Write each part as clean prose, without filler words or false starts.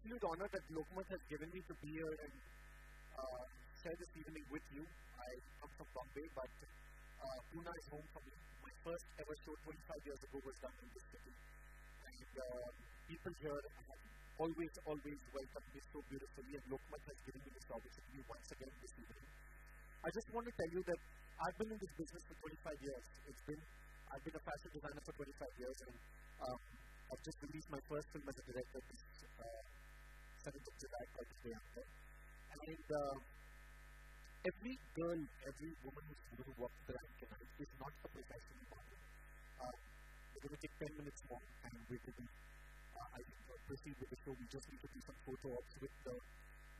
absolute honor that Lokmat has given me to be here and share this evening with you. I come from Bombay, but Pune is home for me. My first ever show 25 years ago was done in this city. And people here have always welcomed me so beautifully, and Lokmat has given me this opportunity once again this evening. I just want to tell you that I've been in this business for 25 years. I've been a fashion designer for 25 years, and I've just released my first film as a director this 7th of July called Day After. And every girl, every woman who walks the rank tonight is not a professional model. We're going to take 10 minutes more, and we're going to proceed with the show. We just need to do some photo ops with the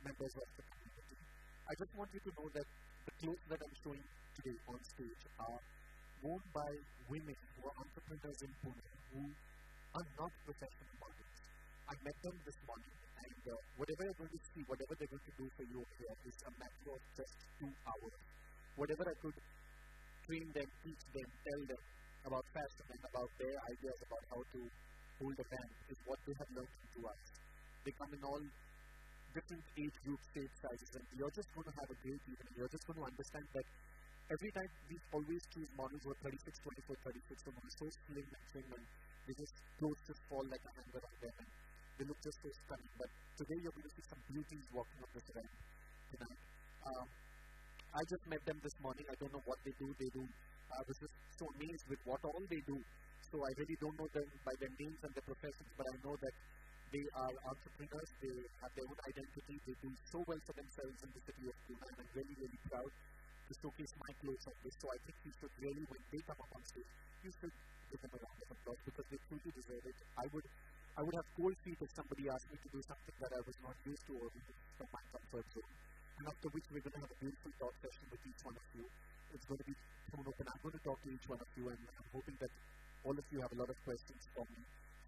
members of the community. I just want you to know that the clothes that I'm showing today on stage are worn by women who are entrepreneurs in Pune who are not professional models. I met them this morning, and whatever you're going to see, whatever they're going to do for you here is a matter of just 2 hours. Whatever I could train them, teach them, tell them about fashion and about their ideas about how to hold a brand is what they have learned from 2 hours. They come in all different age groups, shape sizes, and you're just going to have a great evening. You're just going to understand that every time we always choose models who are 36, 24, 36, so they're so slim and thin, and they just clothes just fall like a hanger on them, and they look just so stunning. But today you're going to see some beauties walking on this ramp tonight. I just met them this morning. I don't know what they do. I was just so amazed with what all they do. So I really don't know them by their names and their professions, but I know that they are entrepreneurs, they have their own identity, they do so well for themselves in the city of Pune, and I'm really, really proud to showcase my clothes on this. So I think you should really, when they come up on stage, you should give them a round of applause because they truly deserve it. I would have cold feet if somebody asked me to do something that I was not used to or from my comfort zone. And after which we're going to have a beautiful talk session with each one of you. It's going to be thrown open. I'm going to talk to each one of you, and I'm hoping that all of you have a lot of questions for me.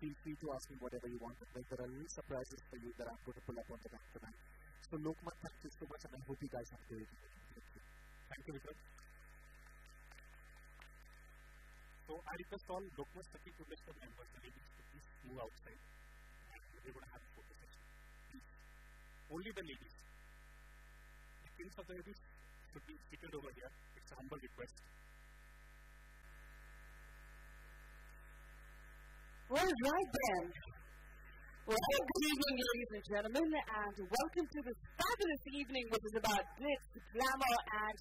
Feel free to ask me whatever you want. Like, there are new surprises for you that I'm going to pull up on the back tonight. So Lokmat, thank you so much, and I hope you guys have a great evening. Thank you, Vikram. So I request all Lokmat Sakhi Privilege Club members and ladies to please move outside, and we're going to have a photo session. Please, only the ladies. The kings of the ladies should be seated over here. It's a humble request. Well, right then. Well, good evening, ladies and gentlemen, and welcome to this fabulous evening, which is about glitz, glamour, and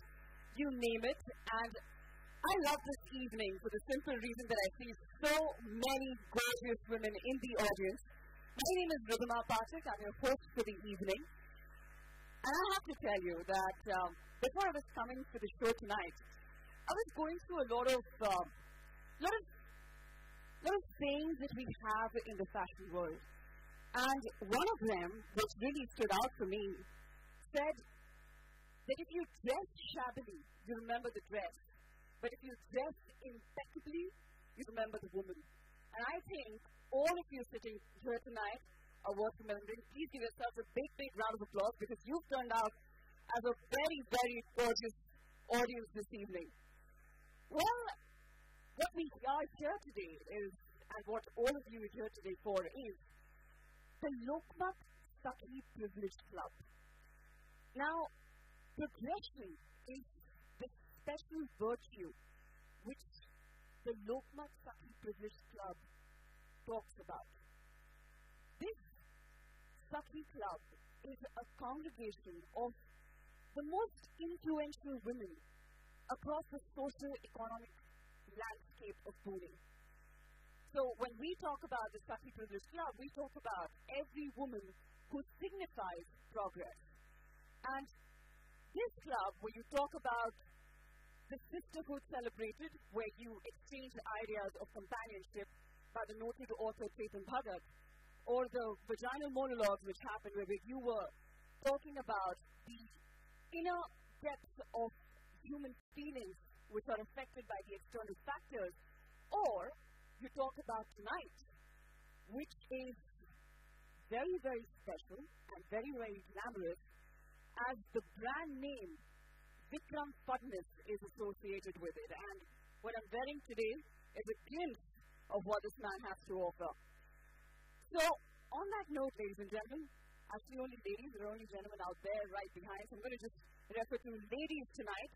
you name it. And I love this evening for the simple reason that I see so many gorgeous women in the audience. My name is Riddhima Patrick. I'm your host for the evening. And I have to tell you that before I was coming to the show tonight, I was going through a lot of things that we have in the fashion world. And one of them, which really stood out for me, said that if you dress shabbily, you remember the dress. But if you dress impeccably, you remember the woman. And I think all of you sitting here tonight are worth remembering. Please give yourselves a big, big round of applause because you've turned out as a very, very gorgeous audience this evening. Well, what we are here today is, and what all of you are here today for, is the Lokmat Sakhi Privilege Club. Now, progression is the special virtue which the Lokmat Sakhi Privilege Club talks about. This Sakhi Club is a congregation of the most influential women across the socio-economic landscape of Pune. So when we talk about the Sakhi Privilege Club, we talk about every woman who signifies progress. And this club, where you talk about the sisterhood celebrated, where you exchange ideas of companionship by the noted author Chetan Bhagat, or the vaginal monologues which happened where you were talking about the inner depths of human feelings which are affected by the external factors, or you talk about tonight, which is very, very special and very, very glamorous, as the brand name Vikram Phadnis is associated with it. And what I'm wearing today is a glimpse of what this man has to offer. So, on that note, ladies and gentlemen, actually only ladies, there are only gentlemen out there right behind, so I'm going to just refer to ladies tonight.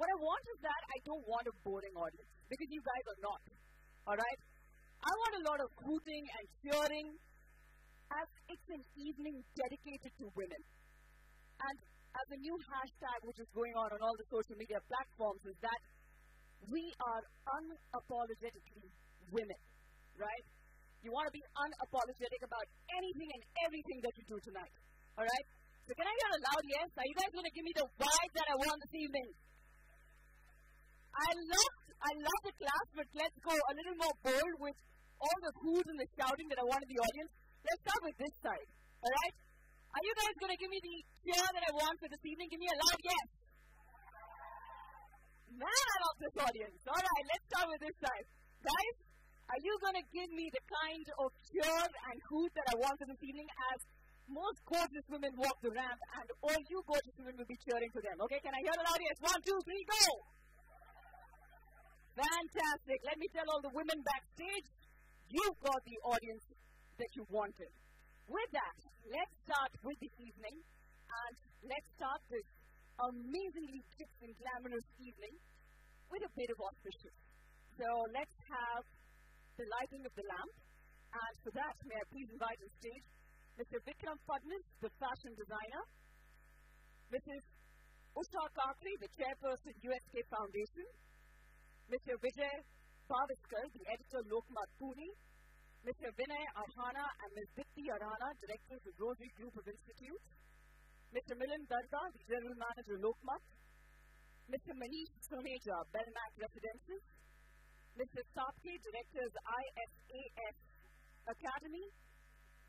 What I want is that I don't want a boring audience, because you guys are not, alright? I want a lot of hooting and cheering, as it's an evening dedicated to women. And as a new hashtag which is going on all the social media platforms is that we are unapologetically women, right? You want to be unapologetic about anything and everything that you do tonight, alright? So can I get a loud yes? Are you guys going to give me the vibe that I want this evening? I love the class, but let's go a little more bold with all the hoots and the shouting that I want in the audience. Let's start with this side, alright? Are you guys going to give me the cheer that I want for this evening? Give me a loud yes. Man, I love this audience. Alright, let's start with this side. Guys, are you going to give me the kind of cheer and hoot that I want for this evening as most gorgeous women walk the ramp and all you gorgeous women will be cheering for them? Okay, can I hear a loud yes? 1, 2, 3, go! Fantastic. Let me tell all the women backstage, you've got the audience that you wanted. With that, let's start with the evening, and let's start this amazingly chic and glamorous evening with a bit of auspicious. So let's have the lighting of the lamp, and for that, may I please invite on stage Mr. Vikram Phadnis, the fashion designer, Mrs. Usha Kakri, the chairperson, USK Foundation, Mr. Vijay Paviskar, the editor of Lokmat Poonin, Mr. Vinay Arhana and Ms. Bhitti Arana, directors of Rosary Group of Institutes, Mr. Milan Darga, the general manager of Lokmat, Mr. Manish Soneja, Belmac Residences, Mr. Sakhi, directors ISAS Academy,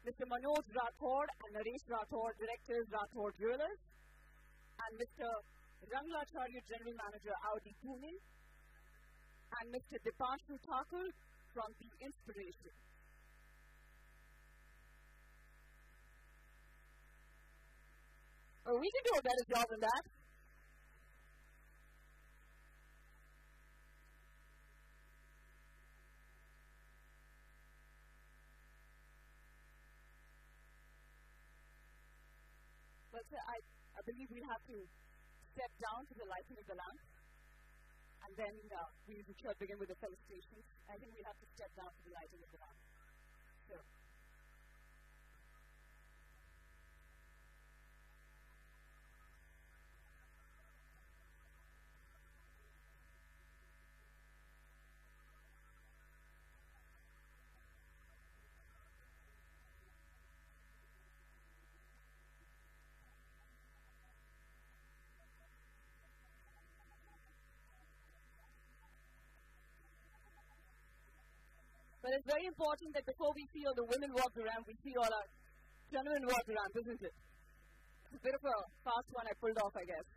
Mr. Manoj Rathod and Naresh Rathod, directors Rathod Jewelers, and Mr. Rangla Chary, general manager Audi Poonin, and Mr. Dipanshu Thakur from The Inspiration. Oh, we can do a better job than that. But sir, I believe we'll have to step down to the lighting of the lamp. And then we shall begin with the felicitations. I think we'll have to step down to the lighting of the lamp. So. But it's very important that before we see all the women walk around, we see all our gentlemen walk around, isn't it? It's a bit of a fast one I pulled off, I guess.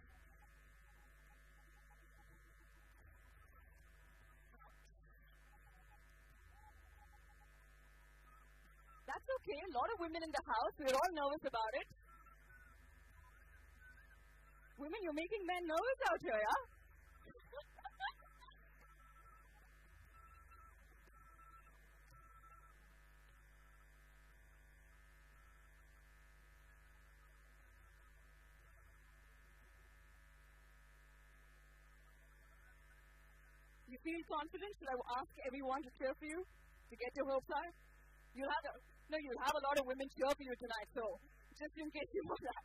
That's okay. A lot of women in the house. We're all nervous about it. Women, you're making men nervous out here, yeah? Feel confident? Should I ask everyone to cheer for you to get your hopes high? You'll have a lot of women cheer for you tonight, so just in case you know that.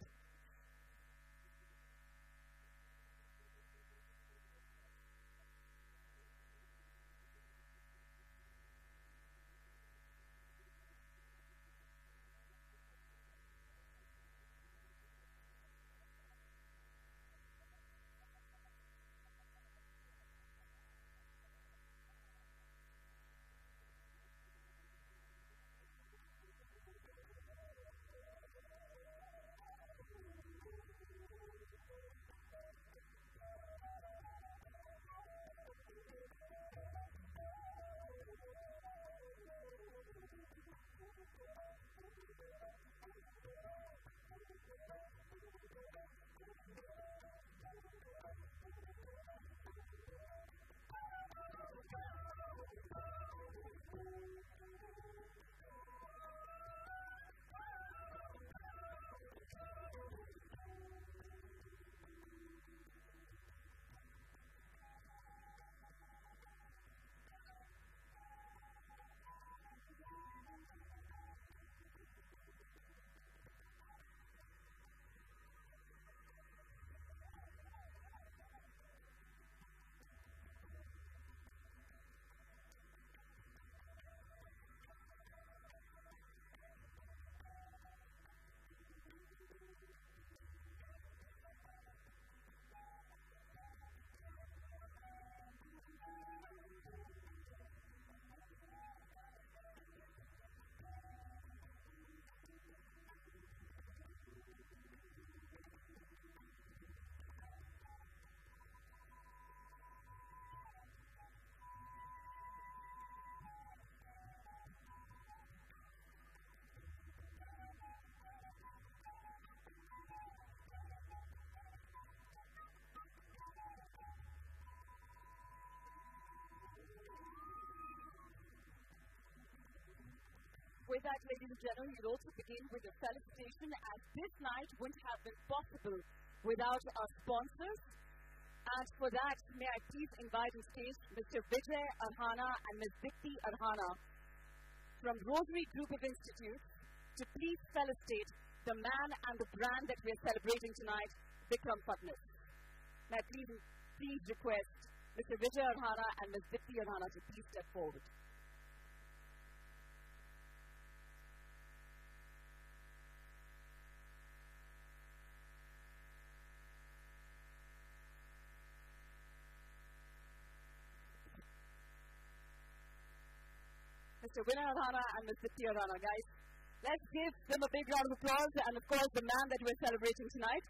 With that, ladies and gentlemen, we'll also begin with a celebration, and this night wouldn't have been possible without our sponsors. And for that, may I please invite on stage Mr. Vijay Arhana and Ms. Bhitti Arana from Rosary Group of Institutes to please felicitate the man and the brand that we are celebrating tonight, Vikram Phadnis. May I please request Mr. Vijay Arhana and Ms. Bhitti Arana to please step forward. Mr. Vinay Arhana and Ms. Bhitti Arana, guys, let's give them a big round of applause, and of course the man that we're celebrating tonight.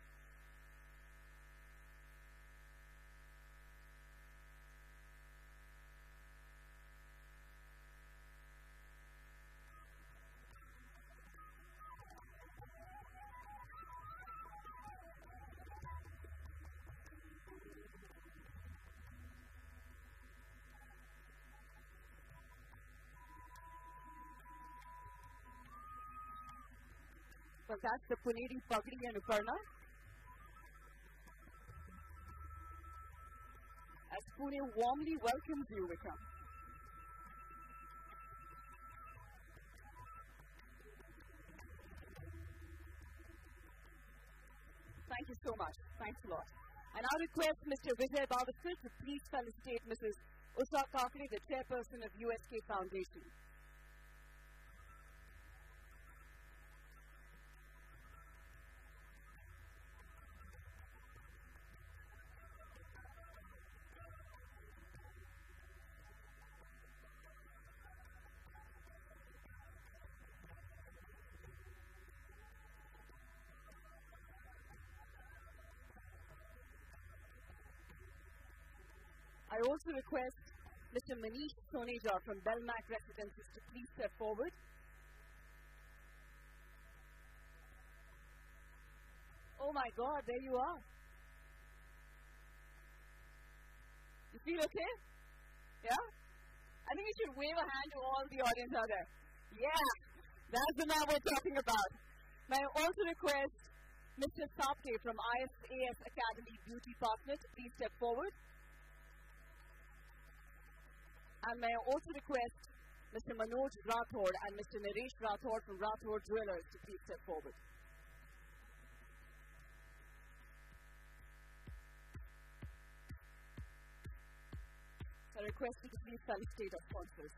Well, that's the Puneri Pagri and Uparna. As Pune warmly welcomes you, Vikram. Thank you so much. Thanks a lot. And I request Mr. Vijay Paviskar to please felicitate Mrs. Usha Kakri, the chairperson of USK Foundation. I also request Mr. Manish Soneja from Belmac Residences to please step forward. Oh my God, there you are. You feel okay? Yeah? I think you should wave a hand to all the audience out there. Yeah, that's the man we're talking about. May I also request Mr. Sapke from ISAS Academy Beauty Partner to please step forward. And may I also request Mr. Manoj Rathod and Mr. Naresh Rathod from Rathod Jewelers to please step forward. So I request you to please felicitate our sponsors.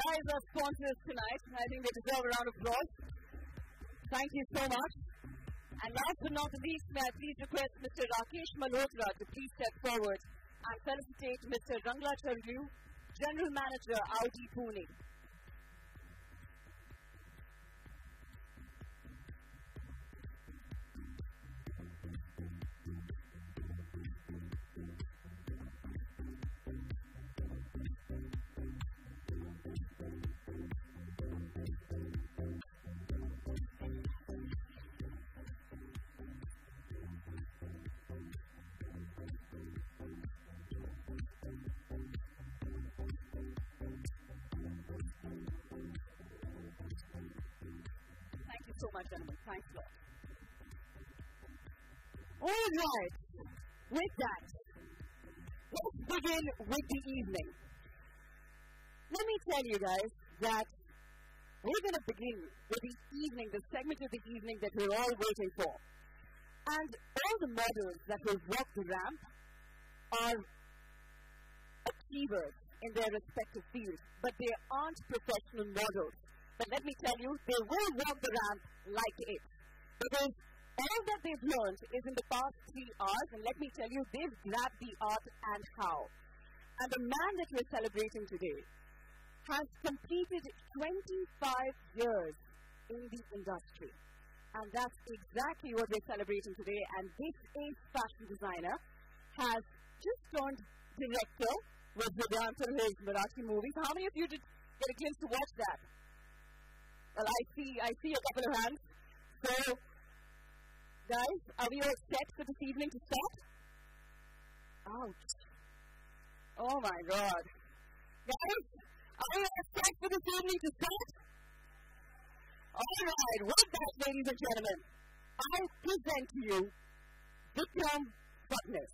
Guys, our sponsors tonight, I think they deserve a round of applause. Thank you so much. And last but not least, may I please request Mr. Rakesh Malhotra to please step forward and felicitate Mr. Rangla Chary, General Manager, Audi Poonin. So much, gentlemen. Thanks a lot. All right. With that, let's begin with the evening. Let me tell you guys that we're going to begin with the evening, the segment of the evening that we're all waiting for. And all the models that will walk the ramp are achievers in their respective fields, but they aren't professional models. But let me tell you, they will walk the ramp like it. Because all that they've learned is in the past 3 hours, and let me tell you, they've grabbed the art and how. And the man that we're celebrating today has completed 25 years in the industry. And that's exactly what we're celebrating today. And this is fashion designer, has just turned director, was the dancer of his Marathi movies. How many of you did get a chance to watch that? Well, I see a couple of hands. So, guys, are we all set for this evening to start? Ouch. Oh, my God. Guys, are we all set for this evening to start? All right, with that, ladies and gentlemen, I present to you Vikram Phadnis.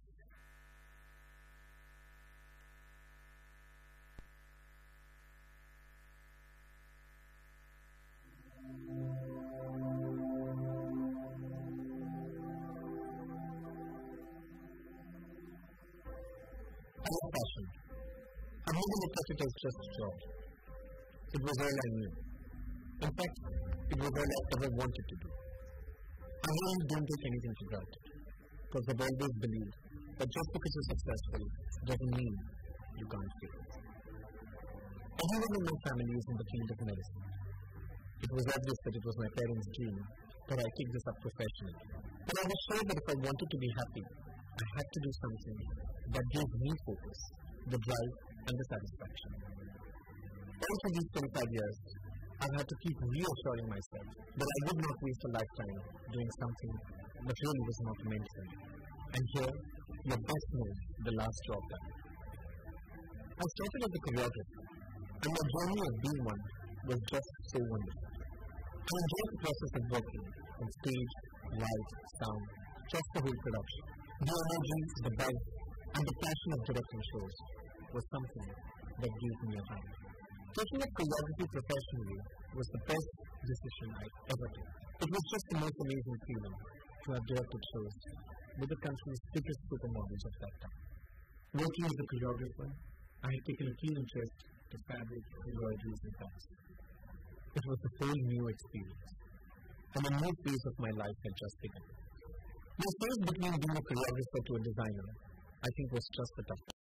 Fashion. I wasn't interested as just a job. It was all I knew. In fact, it was all I ever wanted to do. I really don't take anything for granted, because I've always believed that just because you're successful doesn't mean you can't fail. Everyone in my family is in the field of medicine. It was obvious that it was my parents' dream that I take this up professionally. But I was sure that if I wanted to be happy, I had to do something that gave me focus, the drive, and the satisfaction. All for these 25 years, I've had to keep reassuring myself that I would not waste a lifetime doing something that really was not meant for me. And here, your best knows the last job done. I started as a choreographer, and my journey of being one was just so wonderful. I enjoyed the process of working on stage, light, sound, just the whole production. The energy, the buzz, and the passion of directing shows was something that gave me a hand. Taking up choreography professionally was the best decision I ever took. It was just the most amazing feeling to have directed shows with the country's biggest supermodels of that time. Working as a choreographer, I had taken a keen interest to fabric, embroideries, and crafts. It was a whole new experience, and a new phase of my life had just begun. The space between being a choreographer to a designer, I think, was just the toughest.